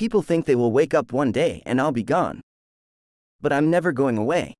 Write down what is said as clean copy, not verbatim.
People think they will wake up one day and I'll be gone. But I'm never going away.